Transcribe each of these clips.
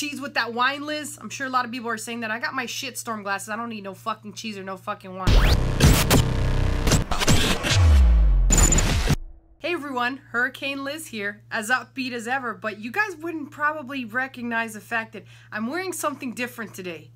Cheese with that wine, Liz. I'm sure a lot of people are saying that. I got my shit storm glasses. I don't need no fucking cheese or no fucking wine. Hey everyone, Hurricane Liz here, as upbeat as ever, but you guys wouldn't probably recognize the fact that I'm wearing something different today.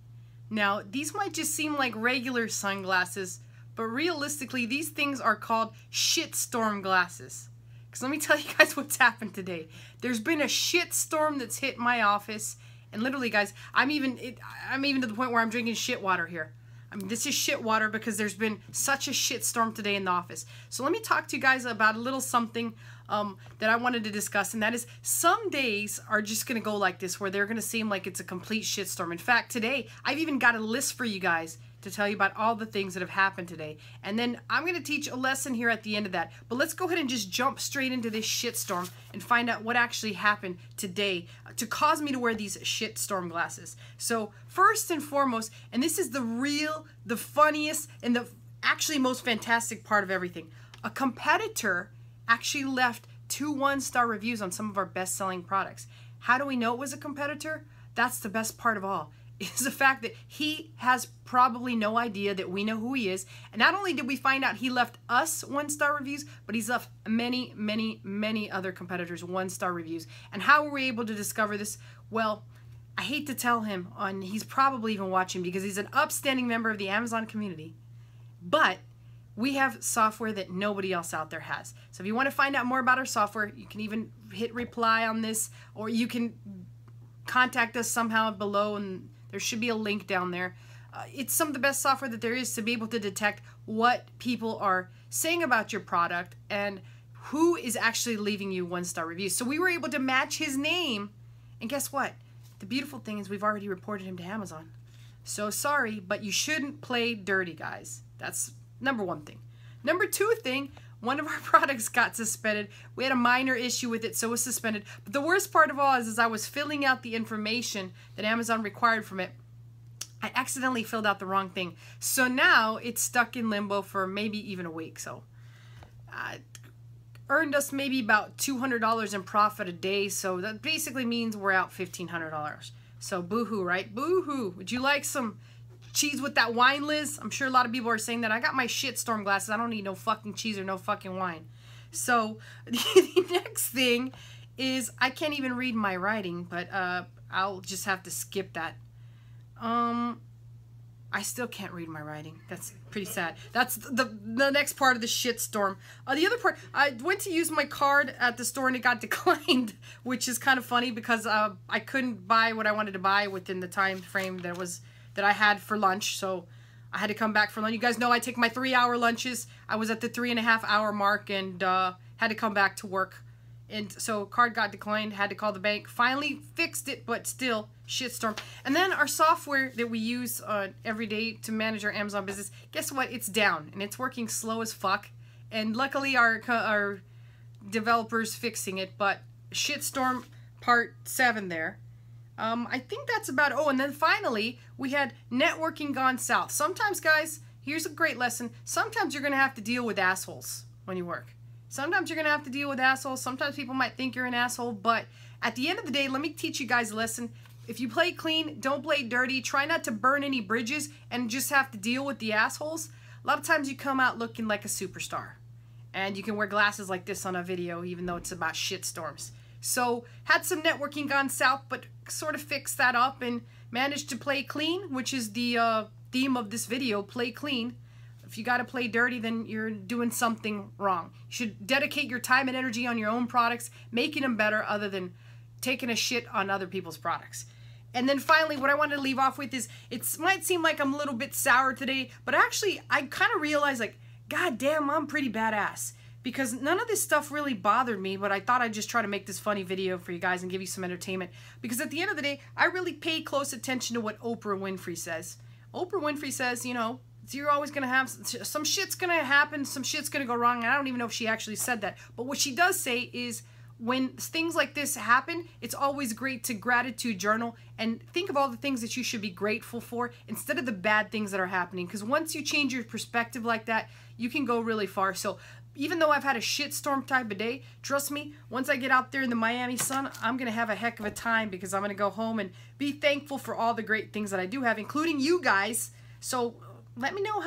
Now, these might just seem like regular sunglasses, but realistically, these things are called shitstorm glasses. Because let me tell you guys what's happened today. There's been a shitstorm that's hit my office, and literally, guys, I'm even to the point where I'm drinking shit water here. I mean, this is shit water because there's been such a shit storm today in the office. So let me talk to you guys about a little something that I wanted to discuss, and that is some days are just going to go like this where they're going to seem like it's a complete shit storm. In fact, today, I've even got a list for you guys to tell you about all the things that have happened today. And then I'm going to teach a lesson here at the end of that. But let's go ahead and just jump straight into this shit storm and find out what actually happened today to cause me to wear these shit storm glasses. So first and foremost, and this is the real, the funniest, and the actually most fantastic part of everything. A competitor actually left 2 one-star reviews on some of our best-selling products. How do we know it was a competitor? That's the best part of all. Is the fact that he has probably no idea that we know who he is. And not only did we find out he left us 1-star reviews, but he's left many, many, many other competitors 1-star reviews. And how were we able to discover this? Well, I hate to tell him, and he's probably even watching because he's an upstanding member of the Amazon community, but we have software that nobody else out there has. So if you want to find out more about our software, you can even hit reply on this, or you can contact us somehow below, and there should be a link down there. It's some of the best software that there is to be able to detect what people are saying about your product and who is actually leaving you 1-star reviews. So we were able to match his name, and guess what? The beautiful thing is we've already reported him to Amazon. So sorry, but you shouldn't play dirty, guys. That's number one thing. Number two thing, one of our products got suspended. We had a minor issue with it, so it was suspended. But the worst part of all is I was filling out the information that Amazon required from it. I accidentally filled out the wrong thing. So now it's stuck in limbo for maybe even a week. So it earned us maybe about $200 in profit a day. So that basically means we're out $1,500. So boo-hoo, right? Boo-hoo. Would you like some cheese with that wine, Liz? I'm sure a lot of people are saying that. I got my shit storm glasses. I don't need no fucking cheese or no fucking wine. So the next thing is I can't even read my writing, but I'll just have to skip that. I still can't read my writing. That's pretty sad. That's the next part of the shit storm. The other part, I went to use my card at the store and it got declined, which is kind of funny because I couldn't buy what I wanted to buy within the time frame that was that I had for lunch, so I had to come back for lunch. You guys know I take my 3-hour lunches. I was at the 3.5-hour mark and had to come back to work. And so card got declined, had to call the bank, finally fixed it, but still, shitstorm. And then our software that we use every day to manage our Amazon business, guess what? It's down, and it's working slow as fuck. And luckily our developer's fixing it, but shitstorm part 7 there. I think that's about it. Oh, and then finally, we had networking gone south. Sometimes, guys, here's a great lesson. Sometimes you're going to have to deal with assholes when you work. Sometimes you're going to have to deal with assholes. Sometimes people might think you're an asshole, but at the end of the day, let me teach you guys a lesson. If you play clean, don't play dirty. Try not to burn any bridges and just have to deal with the assholes. A lot of times you come out looking like a superstar, and you can wear glasses like this on a video, even though it's about shit storms. So had some networking gone south, but sort of fixed that up and managed to play clean, which is the theme of this video, play clean. If you got to play dirty, then you're doing something wrong. You should dedicate your time and energy on your own products, making them better other than taking a shit on other people's products. And then finally, what I wanted to leave off with is it might seem like I'm a little bit sour today, but actually I kind of realized, like, God damn, I'm pretty badass. Because none of this stuff really bothered me, but I thought I'd just try to make this funny video for you guys and give you some entertainment. Because at the end of the day, I really pay close attention to what Oprah Winfrey says. Oprah Winfrey says, you know, you're always going to have, some shit's going to happen, some shit's going to go wrong, and I don't even know if she actually said that. But what she does say is, when things like this happen, it's always great to gratitude journal and think of all the things that you should be grateful for instead of the bad things that are happening. Because once you change your perspective like that, you can go really far. So even though I've had a shitstorm type of day, trust me, once I get out there in the Miami sun, I'm going to have a heck of a time because I'm going to go home and be thankful for all the great things that I do have, including you guys. So let me know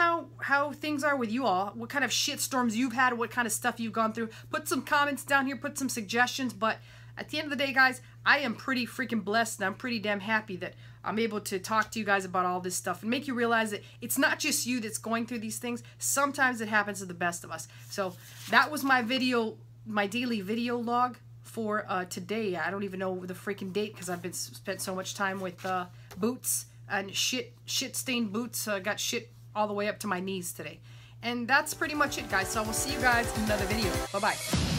how things are with you all, what kind of shitstorms you've had, what kind of stuff you've gone through. Put some comments down here, put some suggestions, but at the end of the day, guys, I am pretty freaking blessed, and I'm pretty damn happy that I'm able to talk to you guys about all this stuff and make you realize that it's not just you that's going through these things. Sometimes it happens to the best of us. So that was my video, my daily video log for today. I don't even know the freaking date because I've been spent so much time with boots and shit-stained boots. Got shit all the way up to my knees today. And that's pretty much it, guys. So I will see you guys in another video. Bye-bye.